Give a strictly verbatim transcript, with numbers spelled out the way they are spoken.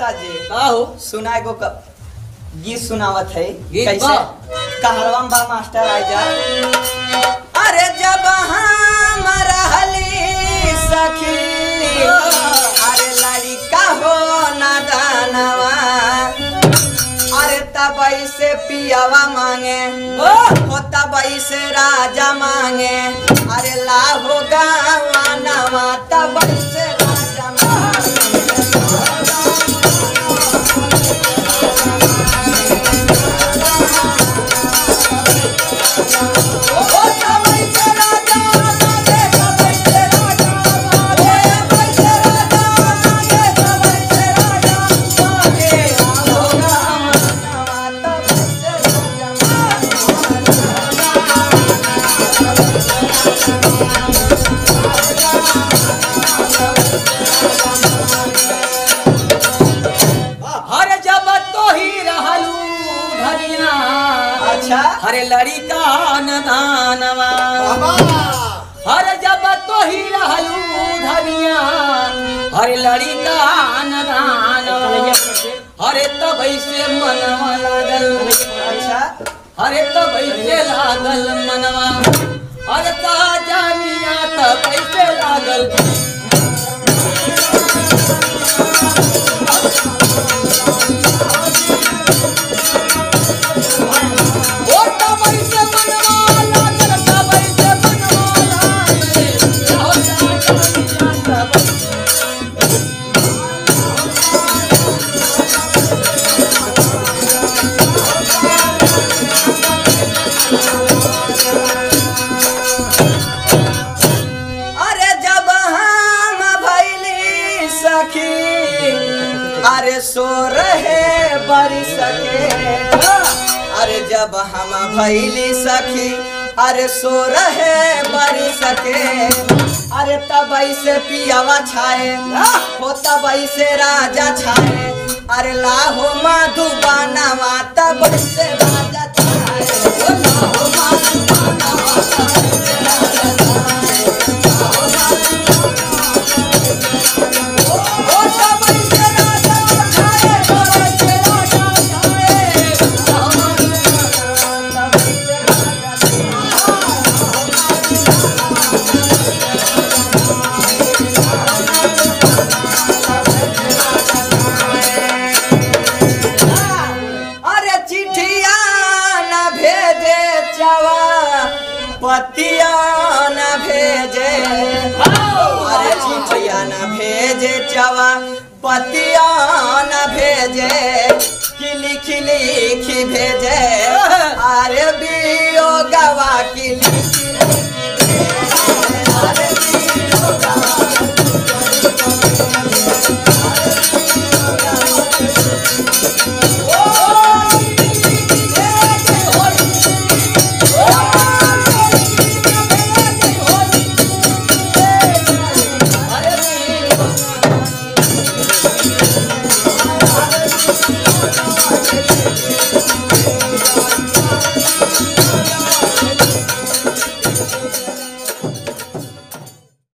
दास्ता जी हो सुनाए को गीत सुनावत है कैसे कहरवाम बा मास्टर आजा। अरे जब हम रहली सखी अरे लड़का हो ना दानवा अरे तब ऐसे पियावा मांगे हो तब ऐसे राजा मांगे अरे लाभो गावा नवा तब ऐसे राजा मांगे हरे लड़िका नदानवा हर जब तो ही रहलू धरिया हरे लड़िका नदानवा हरे तब से मनवा लागल हरे तब से लागल मनवा हर ताजानिया तब से लागल सो रहे बरी सके अरे जब हम भैली सखी अरे सो रहे बरी सके अरे तब ऐसे पियावा छाए हो तब ऐसे राजा छाए अरे लाहो मधुबानवा तब ऐसे राजा छाए हो लाहो पतिया न भेजे अरे चिठिया न भेजे चवा पतिया न भेजे कि लिखी लिखी भेजे अरे बियोगवा की